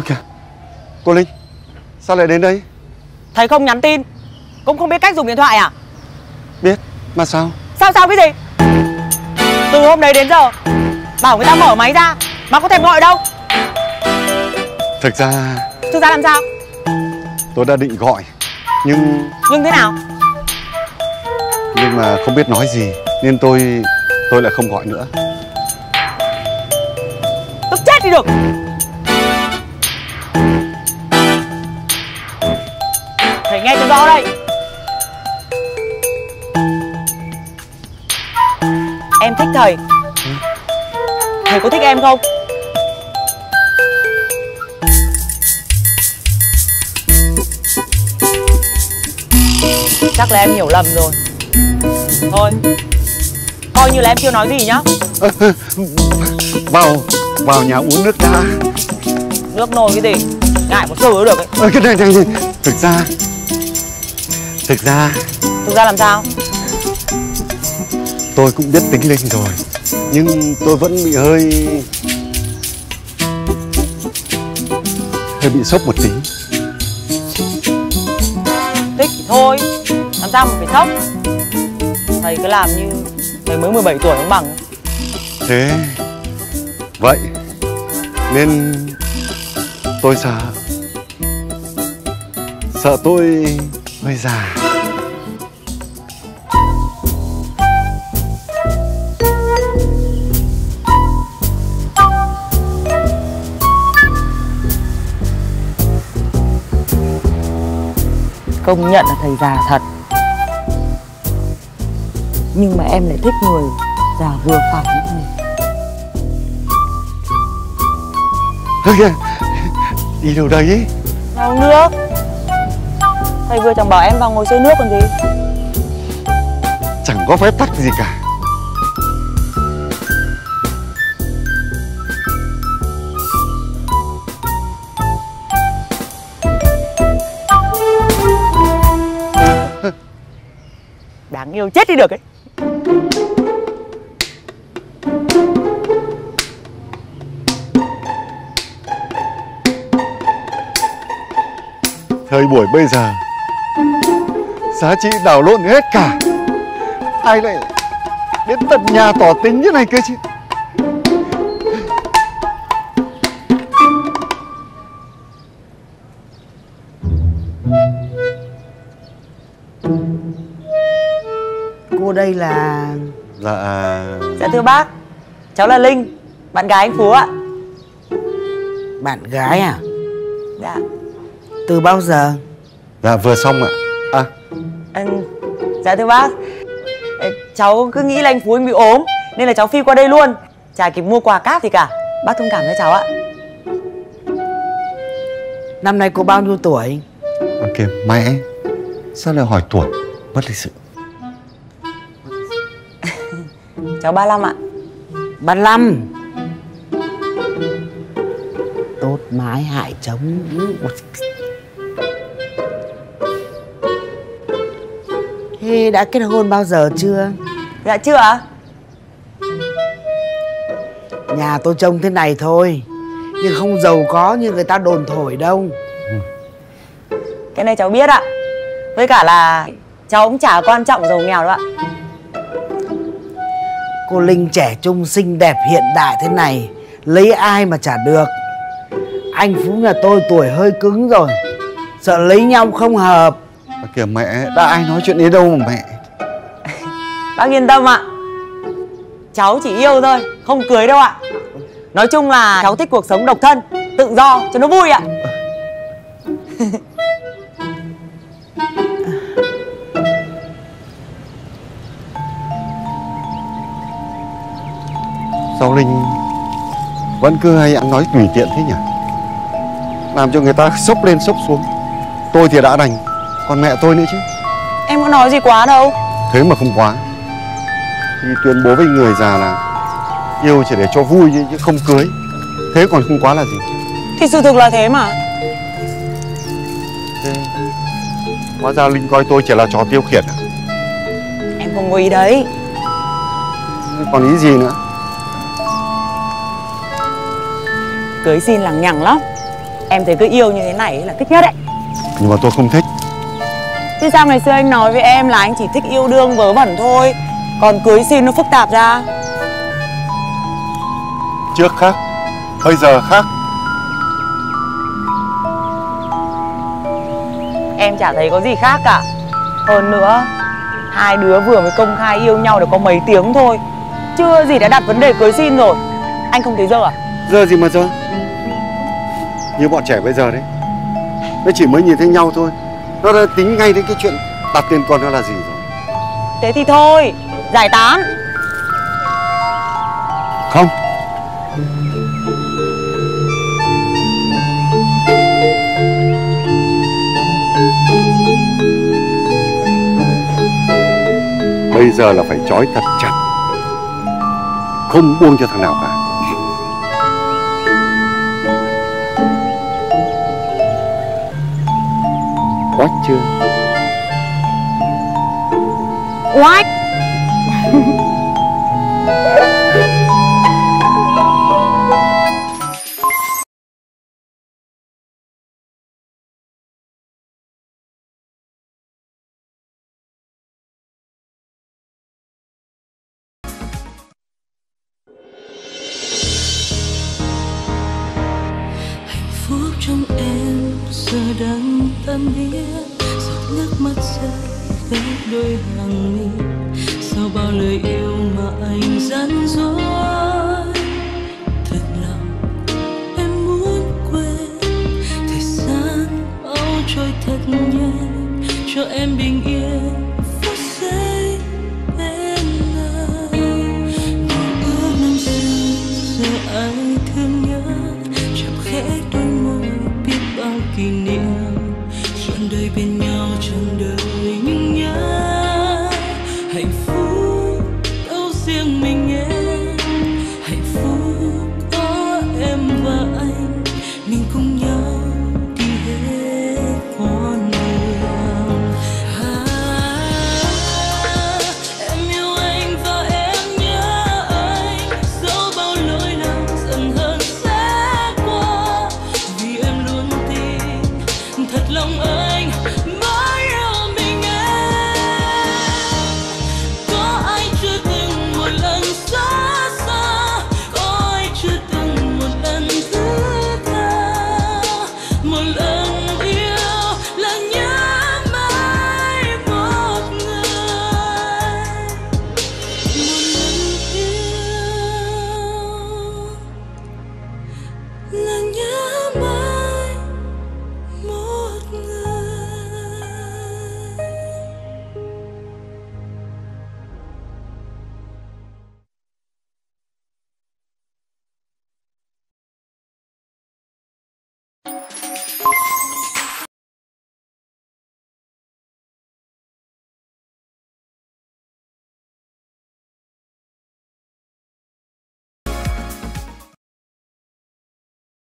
Kìa, cô Linh, sao lại đến đây? Thấy không nhắn tin, cũng không biết cách dùng điện thoại à? Biết, mà sao? Sao cái gì? Từ hôm đấy đến giờ, bảo người ta mở máy ra mà có thèm gọi đâu. Thực ra làm sao? Tôi đã định gọi, nhưng... Nhưng thế nào? Nhưng mà không biết nói gì, nên tôi lại không gọi nữa. Tức chết đi được. Thầy nghe cho rõ đây. Em thích thầy. Thầy có thích em không? Chắc là em hiểu lầm rồi. Thôi, coi như là em chưa nói gì nhá. Vào nhà uống nước đã. Nước nồi cái gì? Ngại một sơ được ấy. Cái này gì? Thực ra làm sao? Tôi cũng biết tính Linh rồi, nhưng tôi vẫn bị hơi bị sốc một tí. Thích thì thôi, làm sao mà phải sốc. Thầy cứ làm như thầy mới 17 tuổi không bằng. Thế vậy nên tôi sợ tôi hơi già. Công nhận là thầy già thật, nhưng mà em lại thích người già vừa phải như thầy. Thôi kìa, đi đâu đây ý? Vào nước. Thầy vừa chẳng bảo em vào ngồi xơi nước còn gì. Chẳng có phép tắc gì cả. Đáng yêu chết đi được ấy. Thời buổi bây giờ giá trị đảo lộn hết cả. Ai lại đến tận nhà tỏ tình như này cơ chứ. Cô đây là... Dạ thưa bác, cháu là Linh, bạn gái anh Phú ạ. Bạn gái à? Dạ. Từ bao giờ? Dạ vừa xong ạ. Dạ thưa bác, cháu cứ nghĩ là anh Phú anh bị ốm nên là cháu phi qua đây luôn, chả kịp mua quà cáp gì cả. Bác thông cảm cho cháu ạ. Năm nay cô bao nhiêu tuổi? Kìa mẹ, sao lại hỏi tuổi, mất lịch sự. Cháu 35 ạ. 35? Tốt mái hại trống. Thế đã kết hôn bao giờ chưa? Dạ chưa ạ. Nhà tôi trông thế này thôi, nhưng không giàu có như người ta đồn thổi đâu. Cái này cháu biết ạ. Với cả là cháu cũng chả quan trọng giàu nghèo đâu ạ. Cô Linh trẻ trung xinh đẹp hiện đại thế này, lấy ai mà chả được. Anh Phú nhà tôi tuổi hơi cứng rồi, sợ lấy nhau không hợp. Kìa mẹ, đã ai nói chuyện đấy đâu mà mẹ. Bác yên tâm ạ, cháu chỉ yêu thôi, không cưới đâu ạ. Nói chung là cháu thích cuộc sống độc thân, tự do cho nó vui ạ. Sao Linh vẫn cứ hay ăn nói tùy tiện thế nhỉ? Làm cho người ta sốc lên sốc xuống. Tôi thì đã đành, còn mẹ tôi nữa chứ. Em có nói gì quá đâu. Thế mà không quá thì tuyên bố với người già là yêu chỉ để cho vui chứ không cưới. Thế còn không quá là gì? Thì sự thực là thế mà. Thế hóa ra Linh coi tôi chỉ là trò tiêu khiển à? Em không có ý đấy. Còn ý gì nữa? Cưới xin lằng nhằng lắm. Em thấy cứ yêu như thế này là thích nhất đấy. Nhưng mà tôi không thích. Thế sao ngày xưa anh nói với em là anh chỉ thích yêu đương vớ vẩn thôi, còn cưới xin nó phức tạp ra? Trước khác, bây giờ khác. Em chả thấy có gì khác cả. Hơn nữa, hai đứa vừa mới công khai yêu nhau được có mấy tiếng thôi, chưa gì đã đặt vấn đề cưới xin rồi. Anh không thấy dơ à? Dơ gì mà dơ. Như bọn trẻ bây giờ đấy, nó chỉ mới nhìn thấy nhau thôi, nó đã tính ngay đến cái chuyện đặt tên con nó là gì rồi. Thế thì thôi, giải tán. Không. Bây giờ là phải trói thật chặt, không buông cho thằng nào cả. Oách chưa? Oách. Trong em giờ đang tan biến, giọt nước mắt rơi ướt đôi hàng mi. Sau bao lời yêu mà anh gian dối, thật lòng em muốn quên. Thời gian mau trôi thật nhanh, cho em bình yên. Kỷ niệm trọn đời bên nhau, trọn đời.